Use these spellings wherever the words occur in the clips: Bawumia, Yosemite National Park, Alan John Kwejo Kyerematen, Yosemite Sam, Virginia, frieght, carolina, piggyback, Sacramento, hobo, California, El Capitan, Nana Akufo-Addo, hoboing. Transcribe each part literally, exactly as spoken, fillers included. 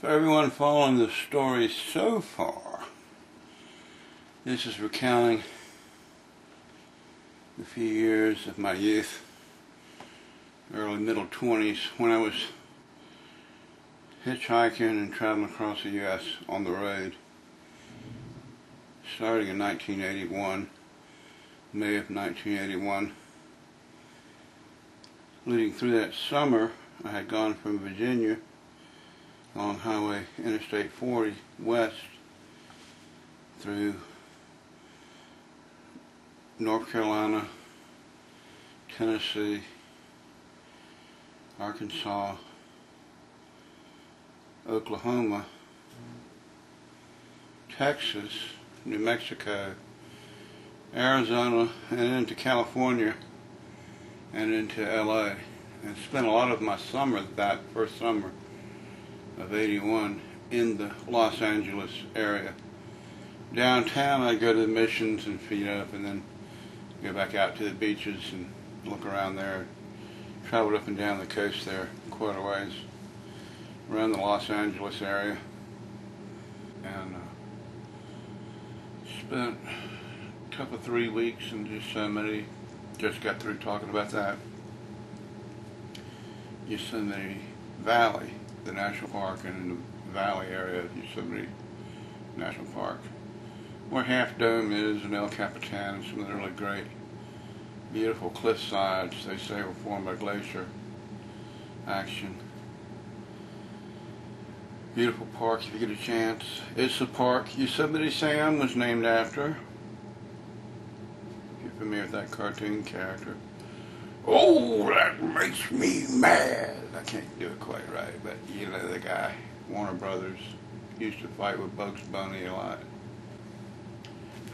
For everyone following the story so far, this is recounting the few years of my youth, early middle twenties, when I was hitchhiking and traveling across the U S on the road, starting in nineteen eighty-one, May of nineteen eighty-one. Leading through that summer, I had gone from Virginia along Highway Interstate forty west through North Carolina, Tennessee, Arkansas, Oklahoma, Texas, New Mexico, Arizona, and into California and into L A, and spent a lot of my summer, that first summer of eighty-one, in the Los Angeles area. Downtown I'd go to the missions and feed up, and then go back out to the beaches and look around there. Traveled up and down the coast there quite a ways, around the Los Angeles area, and uh, spent a couple, three weeks in Yosemite. Just got through talking about that. Yosemite Valley, the national park, and in the valley area of Yosemite National Park, where Half Dome is, and El Capitan, and some of the really great, beautiful cliff sides they say were formed by glacier action. Beautiful park if you get a chance. It's the park Yosemite Sam was named after. If you're familiar with that cartoon character. Oh, that makes me mad. I can't do it quite right, but you know the guy, Warner Brothers. Used to fight with Bugs Bunny a lot.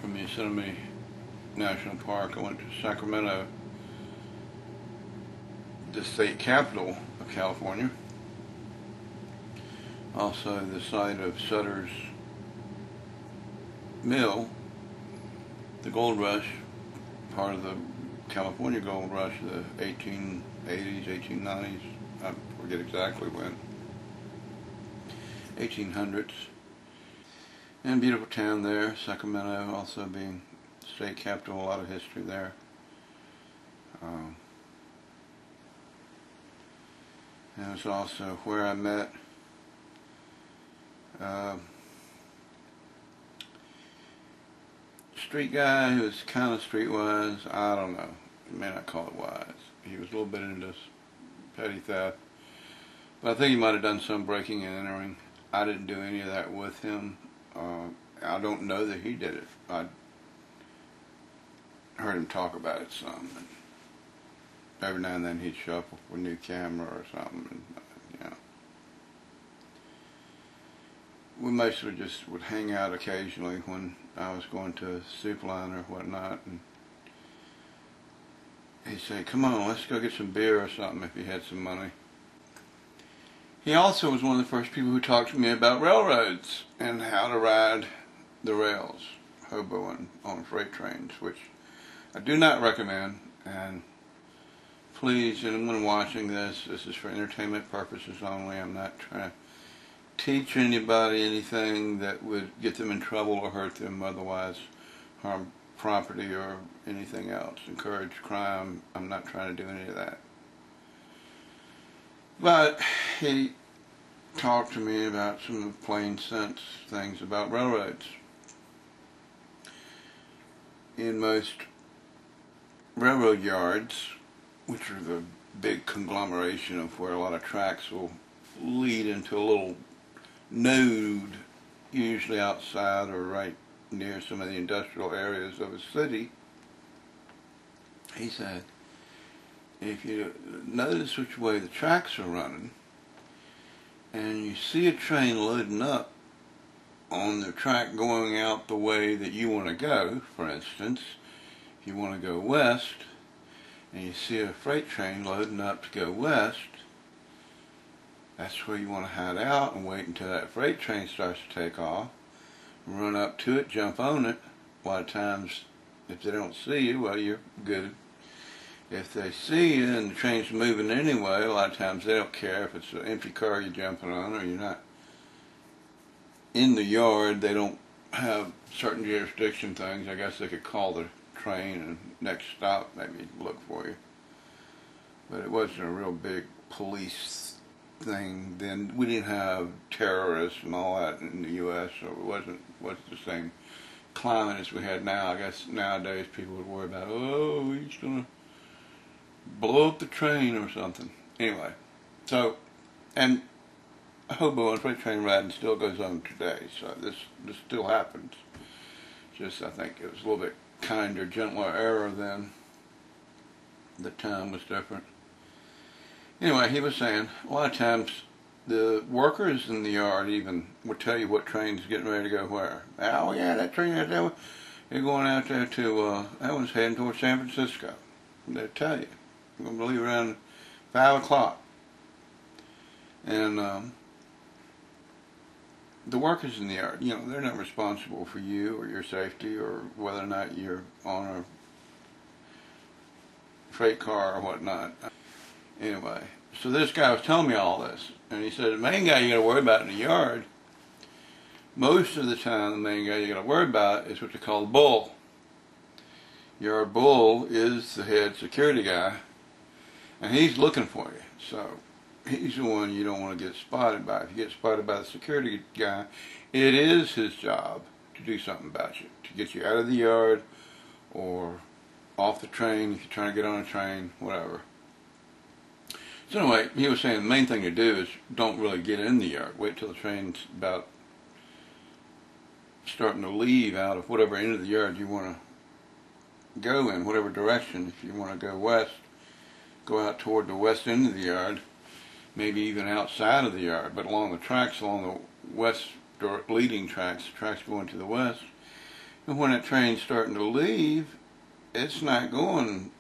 From Yosemite National Park, I went to Sacramento, the state capital of California. Also the site of Sutter's Mill, the gold rush, part of the California gold rush of the eighteen eighties, eighteen nineties, I forget exactly when. eighteen hundreds, and beautiful town there, Sacramento, also being state capital, a lot of history there. Um, and it's also where I met uh, street guy who was kind of streetwise. I don't know, you may not call it wise. He was a little bit into petty theft, but I think he might have done some breaking and entering. I didn't do any of that with him. Uh, I don't know that he did it. I heard him talk about it some. And every now and then he'd shuffle for a new camera or something. And, you know, we mostly just would hang out occasionally when I was going to a soup line or whatnot. And he'd say, "Come on, let's go get some beer or something if you had some money." He also was one of the first people who talked to me about railroads and how to ride the rails, hoboing on freight trains, which I do not recommend. And please, anyone watching this, this is for entertainment purposes only. I'm not trying to teach anybody anything that would get them in trouble or hurt them, otherwise harm property or anything else, encourage crime. I'm not trying to do any of that. But he talked to me about some of the plain sense things about railroads. In most railroad yards, which are the big conglomeration of where a lot of tracks will lead into a little node, usually outside or right near some of the industrial areas of a city, he said, if you notice which way the tracks are running, and you see a train loading up on the track going out the way that you want to go, for instance, if you want to go west, and you see a freight train loading up to go west, that's where you want to hide out and wait until that freight train starts to take off, run up to it, jump on it. A lot of times, if they don't see you, well, you're good. If they see you and the train's moving anyway, a lot of times they don't care if it's an empty car you're jumping on or you're not in the yard, they don't have certain jurisdiction things. I guess they could call the train and next stop maybe look for you. But it wasn't a real big police thing then. We didn't have terrorists and all that in the U S, so it wasn't wasn't the same climate as we had now. I guess nowadays people would worry about, oh, he's gonna blow up the train or something. Anyway, so, and a hobo on freight train riding still goes on today, so this, this still happens. Just, I think it was a little bit kinder, gentler era then. The time was different. Anyway, he was saying, a lot of times the workers in the yard even would tell you what train's getting ready to go where. Oh yeah, that train out there, they're going out there to, uh, that one's heading towards San Francisco. They'll tell you. We're going to leave around five o'clock. And um, the workers in the yard, you know, they're not responsible for you or your safety or whether or not you're on a freight car or whatnot. Anyway, so this guy was telling me all this, and he said the main guy you got to worry about in the yard, most of the time the main guy you got to worry about is what they call the bull. Your bull is the head security guy, and he's looking for you. So he's the one you don't want to get spotted by. If you get spotted by the security guy, it is his job to do something about you, to get you out of the yard or off the train if you're trying to get on a train, whatever. So anyway, he was saying the main thing to do is don't really get in the yard. Wait till the train's about starting to leave out of whatever end of the yard you want to go in, whatever direction. If you want to go west, go out toward the west end of the yard, maybe even outside of the yard, but along the tracks, along the west leading tracks, tracks going to the west. And when that train's starting to leave, it's not going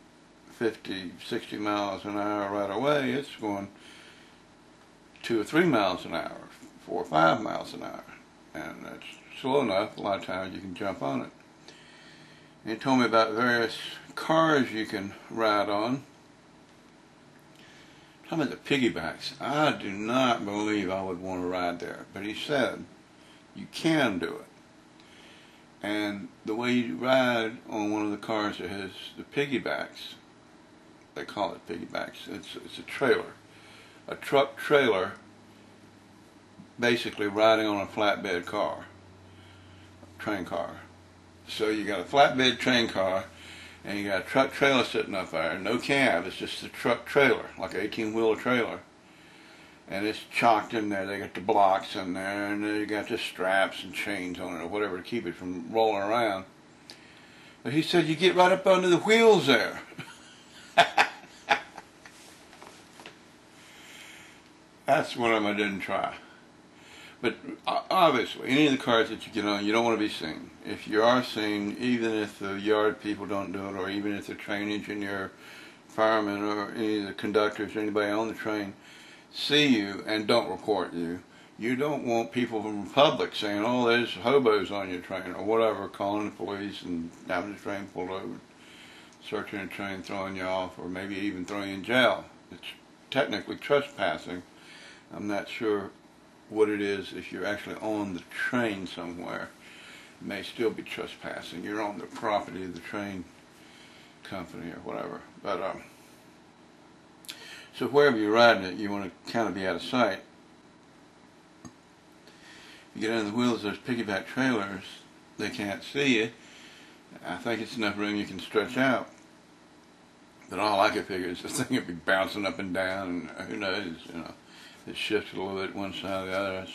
fifty, sixty miles an hour right away. It's going two or three miles an hour, four or five miles an hour. And that's slow enough, a lot of times you can jump on it. And he told me about various cars you can ride on. I'm at the piggybacks. I do not believe I would want to ride there. But he said, you can do it. And the way you ride on one of the cars that has the piggybacks, they call it piggybacks, it's, it's a trailer. A truck trailer basically riding on a flatbed car, train car. So you got a flatbed train car, and you got a truck trailer sitting up there, no cab, it's just a truck trailer, like an eighteen-wheeler trailer. And it's chocked in there, they got the blocks in there, and they got the straps and chains on it or whatever to keep it from rolling around. But he said, you get right up under the wheels there. That's one of them I didn't try. But obviously, any of the cars that you get on, you don't want to be seen. If you are seen, even if the yard people don't do it, or even if the train engineer, fireman, or any of the conductors, anybody on the train, see you and don't report you, you don't want people from the public saying, oh, there's hobos on your train, or whatever, calling the police and having the train pulled over, searching the train, throwing you off, or maybe even throwing you in jail. It's technically trespassing. I'm not sure what it is if you're actually on the train somewhere. It may still be trespassing. You're on the property of the train company or whatever. But um, so wherever you're riding it, you want to kind of be out of sight. You get under the wheels of those piggyback trailers, they can't see you. I think it's enough room you can stretch out. But all I could figure is the thing would be bouncing up and down, and who knows, you know. It shifted a little bit one side or the other.